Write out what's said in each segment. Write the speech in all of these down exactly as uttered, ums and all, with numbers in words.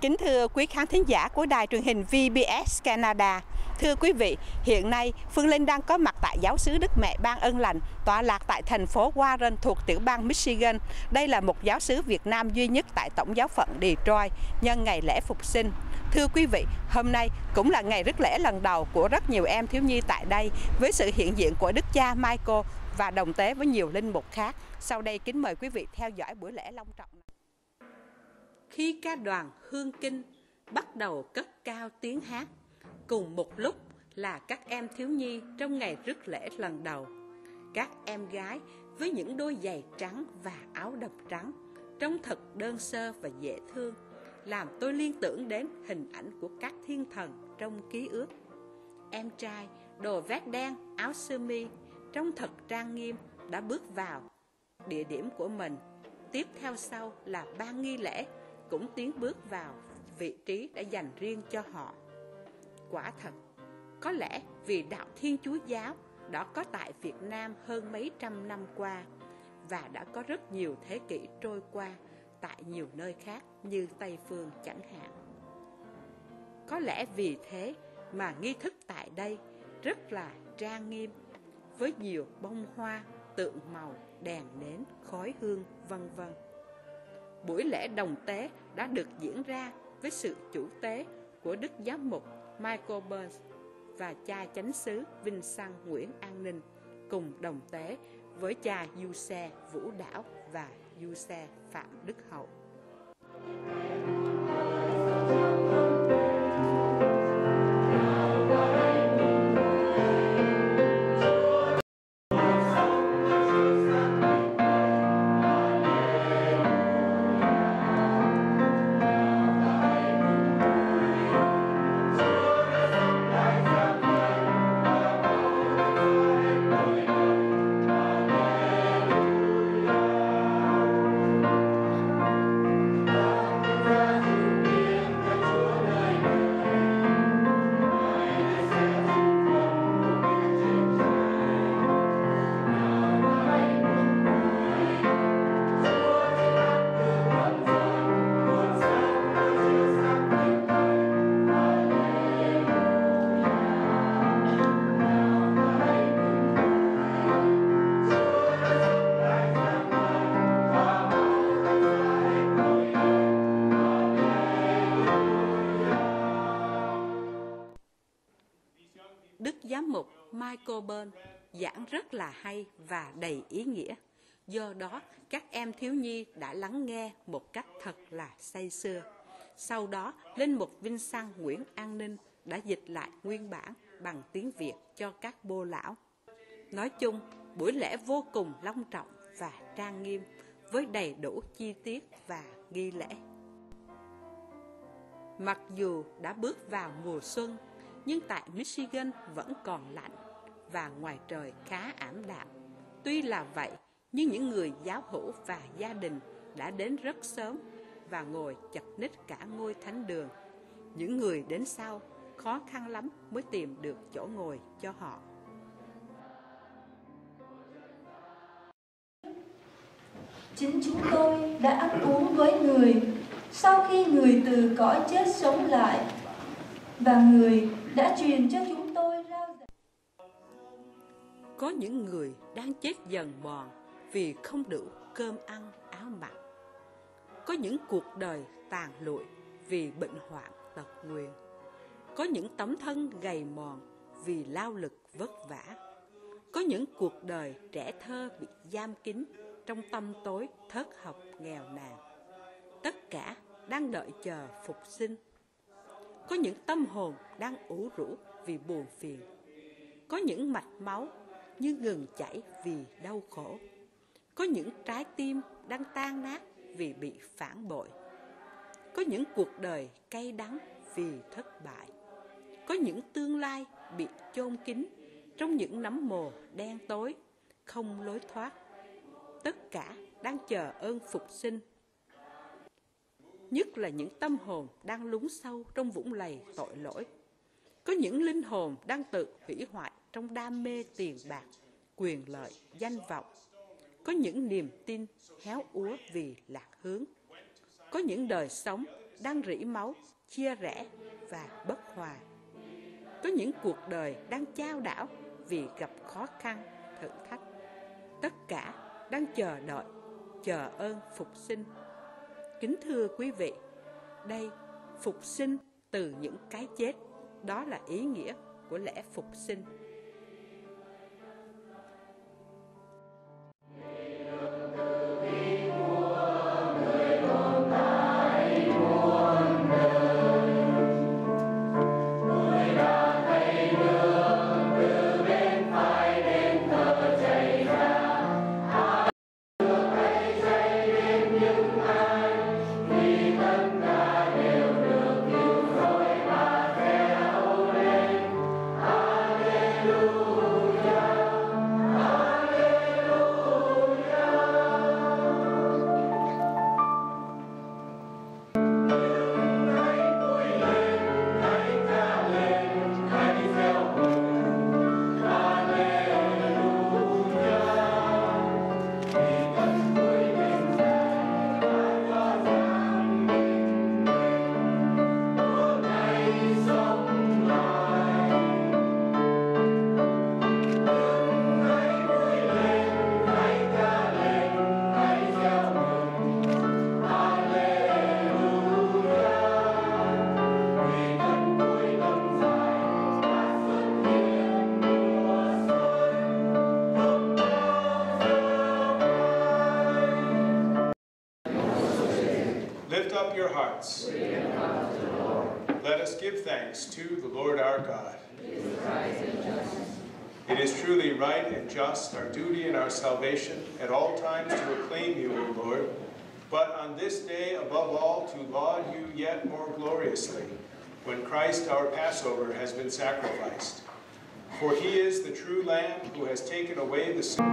Kính thưa quý khán thính giả của đài truyền hình vê bê ét Canada, thưa quý vị, hiện nay Phương Linh đang có mặt tại giáo xứ Đức Mẹ Ban Ân Lành, tọa lạc tại thành phố Warren thuộc tiểu bang Michigan. Đây là một giáo xứ Việt Nam duy nhất tại tổng giáo phận Detroit, nhân ngày lễ Phục Sinh. Thưa quý vị, hôm nay cũng là ngày rước lễ lần đầu của rất nhiều em thiếu nhi tại đây, với sự hiện diện của Đức Cha Michael và đồng tế với nhiều linh mục khác. Sau đây kính mời quý vị theo dõi buổi lễ long trọng này. Khi ca đoàn Hương Kinh bắt đầu cất cao tiếng hát, cùng một lúc là các em thiếu nhi trong ngày rước lễ lần đầu. Các em gái với những đôi giày trắng và áo đầm trắng, trông thật đơn sơ và dễ thương, làm tôi liên tưởng đến hình ảnh của các thiên thần trong ký ức. Em trai, đồ vét đen, áo sơ mi, trông thật trang nghiêm đã bước vào địa điểm của mình. Tiếp theo sau là ban nghi lễ cũng tiến bước vào vị trí đã dành riêng cho họ. Quả thật, có lẽ vì đạo Thiên Chúa Giáo đã có tại Việt Nam hơn mấy trăm năm qua và đã có rất nhiều thế kỷ trôi qua tại nhiều nơi khác như Tây Phương chẳng hạn. Có lẽ vì thế mà nghi thức tại đây rất là trang nghiêm với nhiều bông hoa, tượng màu, đèn nến, khói hương, vân vân. Buổi lễ đồng tế đã được diễn ra với sự chủ tế của Đức Giám mục Michael Byrnes và cha chánh xứ Vĩnh Sang Nguyễn An Ninh cùng đồng tế với cha Giuse Vũ Đảo và Giuse Phạm Đức Hậu. Đức Giám mục Michael Byrnes giảng rất là hay và đầy ý nghĩa. Do đó, các em thiếu nhi đã lắng nghe một cách thật là say sưa. Sau đó, Linh mục Vĩnh Sang Nguyễn An Ninh đã dịch lại nguyên bản bằng tiếng Việt cho các bô lão. Nói chung, buổi lễ vô cùng long trọng và trang nghiêm với đầy đủ chi tiết và nghi lễ. Mặc dù đã bước vào mùa xuân, nhưng tại Michigan vẫn còn lạnh và ngoài trời khá ảm đạm. Tuy là vậy, nhưng những người giáo hữu và gia đình đã đến rất sớm và ngồi chật ních cả ngôi thánh đường. Những người đến sau khó khăn lắm mới tìm được chỗ ngồi cho họ. Chính chúng tôi đã ăn uống với người sau khi người từ cõi chết sống lại, và người đã truyền cho chúng tôi rao giảng. Có những người đang chết dần mòn vì không đủ cơm ăn, áo mặc. Có những cuộc đời tàn lụi vì bệnh hoạn tật nguyền. Có những tấm thân gầy mòn vì lao lực vất vả. Có những cuộc đời trẻ thơ bị giam kín trong tăm tối thất học nghèo nàn. Tất cả đang đợi chờ phục sinh. Có những tâm hồn đang ủ rũ vì buồn phiền. Có những mạch máu như ngừng chảy vì đau khổ. Có những trái tim đang tan nát vì bị phản bội. Có những cuộc đời cay đắng vì thất bại. Có những tương lai bị chôn kín trong những nấm mồ đen tối, không lối thoát. Tất cả đang chờ ơn phục sinh. Nhất là những tâm hồn đang lún sâu trong vũng lầy tội lỗi. Có những linh hồn đang tự hủy hoại trong đam mê tiền bạc, quyền lợi, danh vọng. Có những niềm tin héo úa vì lạc hướng. Có những đời sống đang rỉ máu, chia rẽ và bất hòa. Có những cuộc đời đang chao đảo vì gặp khó khăn, thử thách. Tất cả đang chờ đợi, chờ ơn phục sinh. Kính thưa quý vị, đây, phục sinh từ những cái chết, đó là ý nghĩa của lễ phục sinh. Let us give thanks to the Lord our God. It is truly right and just, our duty and our salvation, at all times to acclaim you, O Lord, but on this day above all to laud you yet more gloriously, when Christ our Passover has been sacrificed. For he is the true Lamb who has taken away the sin.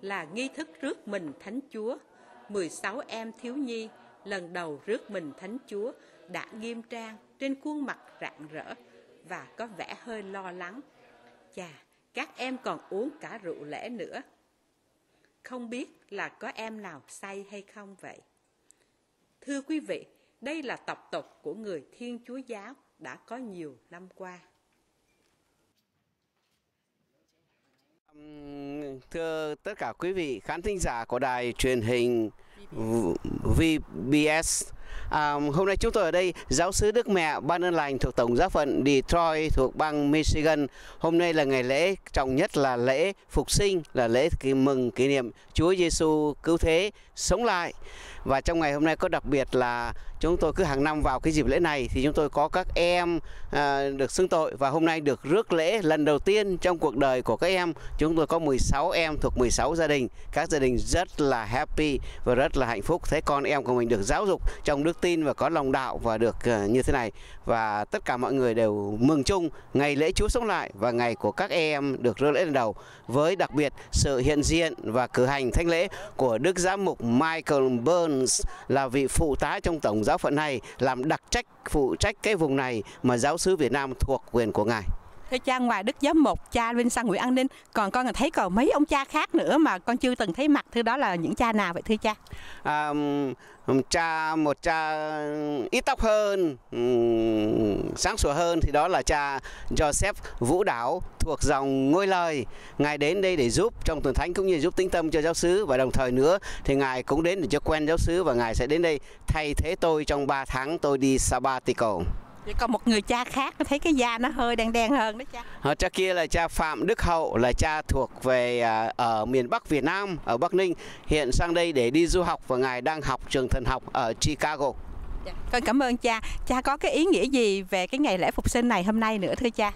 Là nghi thức rước mình Thánh Chúa. mười sáu em thiếu nhi lần đầu rước mình Thánh Chúa đã nghiêm trang trên khuôn mặt rạng rỡ và có vẻ hơi lo lắng. Chà, các em còn uống cả rượu lễ nữa. Không biết là có em nào say hay không vậy? Thưa quý vị, đây là tập tục của người Thiên Chúa giáo đã có nhiều năm qua. Thưa tất cả quý vị khán thính giả của đài truyền hình vê bê ét, à, hôm nay chúng tôi ở đây, giáo xứ Đức Mẹ Ban Ân Lành thuộc Tổng giáo phận Detroit thuộc bang Michigan. Hôm nay là ngày lễ trọng nhất, là lễ Phục sinh, là lễ mừng kỷ niệm Chúa Giêsu cứu thế sống lại. Và trong ngày hôm nay có đặc biệt là chúng tôi cứ hàng năm vào cái dịp lễ này thì chúng tôi có các em à, được xưng tội, và hôm nay được rước lễ lần đầu tiên trong cuộc đời của các em. Chúng tôi có mười sáu em thuộc mười sáu gia đình. Các gia đình rất là happy và rất là hạnh phúc thấy con em của mình được giáo dục trong đức tin và có lòng đạo và được uh, như thế này. Và tất cả mọi người đều mừng chung ngày lễ Chúa sống lại và ngày của các em được rước lễ lần đầu, với đặc biệt sự hiện diện và cử hành thánh lễ của Đức Giám mục Michael Byrnes, là vị phụ tá trong Tổng giáo phận này, làm đặc trách phụ trách cái vùng này mà giáo xứ Việt Nam thuộc quyền của ngài. Thưa cha, ngoài Đức Giám mục cha Vĩnh Sang Nguyễn An Ninh, còn con thấy còn mấy ông cha khác nữa mà con chưa từng thấy mặt, thưa đó là những cha nào vậy thưa cha? À, cha một cha ít tóc hơn, sáng sủa hơn thì đó là cha Giuse Vũ Đảo thuộc dòng Ngôi Lời. Ngài đến đây để giúp trong tuần thánh cũng như giúp tĩnh tâm cho giáo xứ, và đồng thời nữa thì ngài cũng đến để cho quen giáo xứ, và ngài sẽ đến đây thay thế tôi trong ba tháng tôi đi sabbatical. Còn một người cha khác, nó thấy cái da nó hơi đen đen hơn đó cha. Cha kia là cha Phạm Đức Hậu, là cha thuộc về ở miền Bắc Việt Nam, ở Bắc Ninh, hiện sang đây để đi du học và ngài đang học trường thần học ở Chicago. Con cảm ơn cha. Cha có cái ý nghĩa gì về cái ngày lễ phục sinh này hôm nay nữa thưa cha?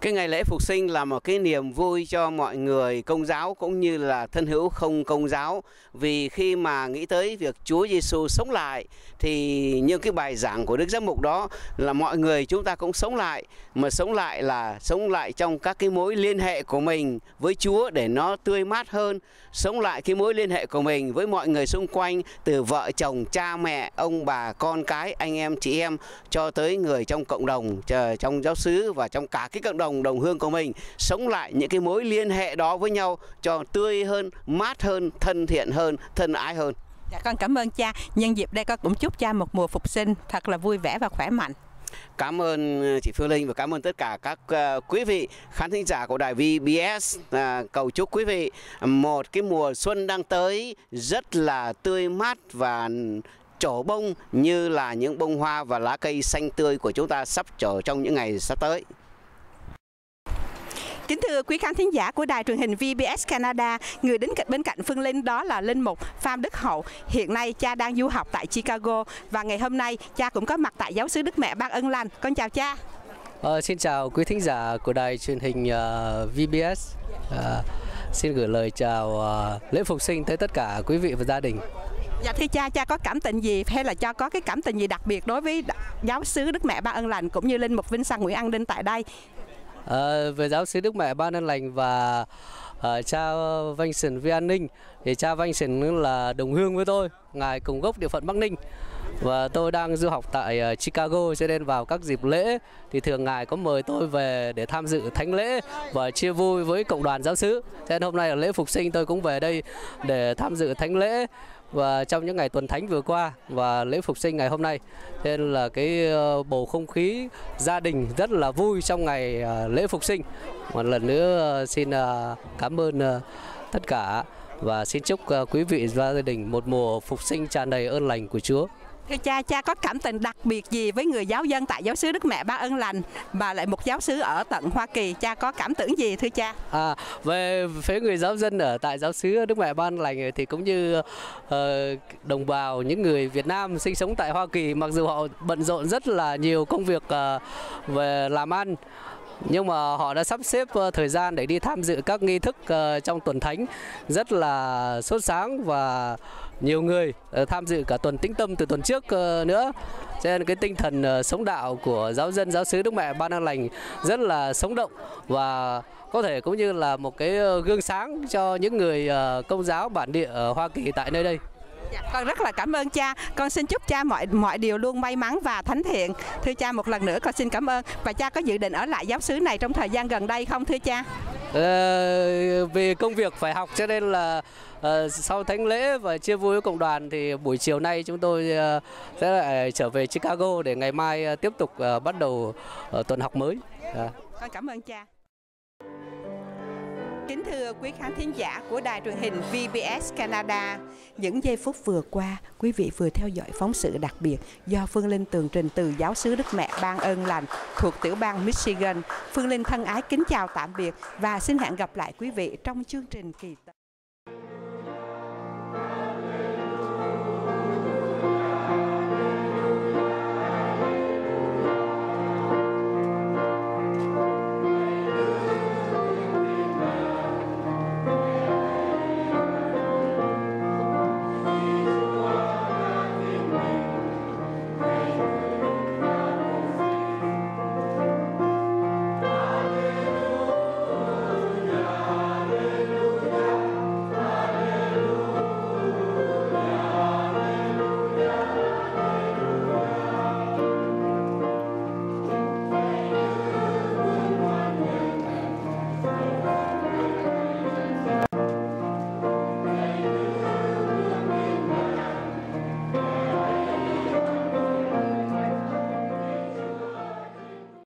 Cái ngày lễ Phục Sinh là một cái niềm vui cho mọi người Công giáo cũng như là thân hữu không Công giáo, vì khi mà nghĩ tới việc Chúa Giêsu sống lại thì như cái bài giảng của Đức Giám mục đó là mọi người chúng ta cũng sống lại, mà sống lại là sống lại trong các cái mối liên hệ của mình với Chúa để nó tươi mát hơn, sống lại cái mối liên hệ của mình với mọi người xung quanh, từ vợ chồng, cha mẹ, ông bà, con cái, anh em chị em cho tới người trong cộng đồng, trong giáo xứ và trong cả cái cộng đồng đồng hương của mình, sống lại những cái mối liên hệ đó với nhau cho tươi hơn, mát hơn, thân thiện hơn, thân ái hơn. Dạ, con cảm ơn cha. Nhân dịp đây con cũng chúc cha một mùa Phục Sinh thật là vui vẻ và khỏe mạnh. Cảm ơn chị Phương Linh và cảm ơn tất cả các quý vị khán thính giả của đài vê bê ét. Cầu chúc quý vị một cái mùa xuân đang tới rất là tươi mát và trổ bông như là những bông hoa và lá cây xanh tươi của chúng ta sắp trở trong những ngày sắp tới. Kính thưa quý khán thính giả của đài truyền hình vê bê ét Canada, người đến cạnh bên cạnh Phương Linh đó là Linh mục Phạm Đức Hậu. Hiện nay cha đang du học tại Chicago và ngày hôm nay cha cũng có mặt tại giáo xứ Đức Mẹ Ban Ân Lành. Con chào cha. À, xin chào quý thính giả của đài truyền hình uh, vê bê ét. À, xin gửi lời chào uh, lễ Phục Sinh tới tất cả quý vị và gia đình. Dạ thưa cha, cha có cảm tình gì hay là cha có cái cảm tình gì đặc biệt đối với giáo xứ Đức Mẹ Ban Ân Lành cũng như Linh mục Vĩnh Sang Nguyễn An Ninh tại đây? À, về giáo xứ Đức Mẹ Ban Ân Lành và uh, cha Vanh Sần Vi An Ninh thì cha Vanh Sần là đồng hương với tôi, ngài cùng gốc địa phận Bắc Ninh và tôi đang du học tại uh, Chicago, cho nên vào các dịp lễ thì thường ngài có mời tôi về để tham dự thánh lễ và chia vui với cộng đoàn giáo xứ. Cho nên hôm nay là lễ Phục Sinh tôi cũng về đây để tham dự thánh lễ và trong những ngày tuần thánh vừa qua và lễ Phục Sinh ngày hôm nay, nên là cái bầu không khí gia đình rất là vui trong ngày lễ Phục Sinh. Một lần nữa xin cảm ơn tất cả và xin chúc quý vị và gia đình một mùa Phục Sinh tràn đầy ơn lành của Chúa. Thưa cha, cha có cảm tình đặc biệt gì với người giáo dân tại giáo xứ Đức Mẹ Ban Ân Lành và lại một giáo xứ ở tận Hoa Kỳ, cha có cảm tưởng gì thưa cha? À, về phía người giáo dân ở tại giáo xứ Đức Mẹ Ban Ân Lành thì cũng như uh, đồng bào những người Việt Nam sinh sống tại Hoa Kỳ, mặc dù họ bận rộn rất là nhiều công việc uh, về làm ăn, nhưng mà họ đã sắp xếp thời gian để đi tham dự các nghi thức trong tuần thánh rất là sốt sáng và nhiều người tham dự cả tuần tĩnh tâm từ tuần trước nữa. Cho nên cái tinh thần sống đạo của giáo dân giáo xứ Đức Mẹ Ban Ân Lành rất là sống động và có thể cũng như là một cái gương sáng cho những người Công giáo bản địa ở Hoa Kỳ tại nơi đây. Dạ, con rất là cảm ơn cha. Con xin chúc cha mọi mọi điều luôn may mắn và thánh thiện. Thưa cha, một lần nữa con xin cảm ơn. Và cha có dự định ở lại giáo xứ này trong thời gian gần đây không thưa cha? Ờ, vì công việc phải học cho nên là ờ, sau thánh lễ và chia vui với cộng đoàn thì buổi chiều nay chúng tôi ờ, sẽ lại trở về Chicago để ngày mai tiếp tục ờ, bắt đầu ờ, tuần học mới. À. Con cảm ơn cha. Kính thưa quý khán thính giả của đài truyền hình vê bê ét Canada, những giây phút vừa qua, quý vị vừa theo dõi phóng sự đặc biệt do Phương Linh tường trình từ giáo xứ Đức Mẹ Ban Ân Lành thuộc tiểu bang Michigan. Phương Linh thân ái kính chào tạm biệt và xin hẹn gặp lại quý vị trong chương trình kỳ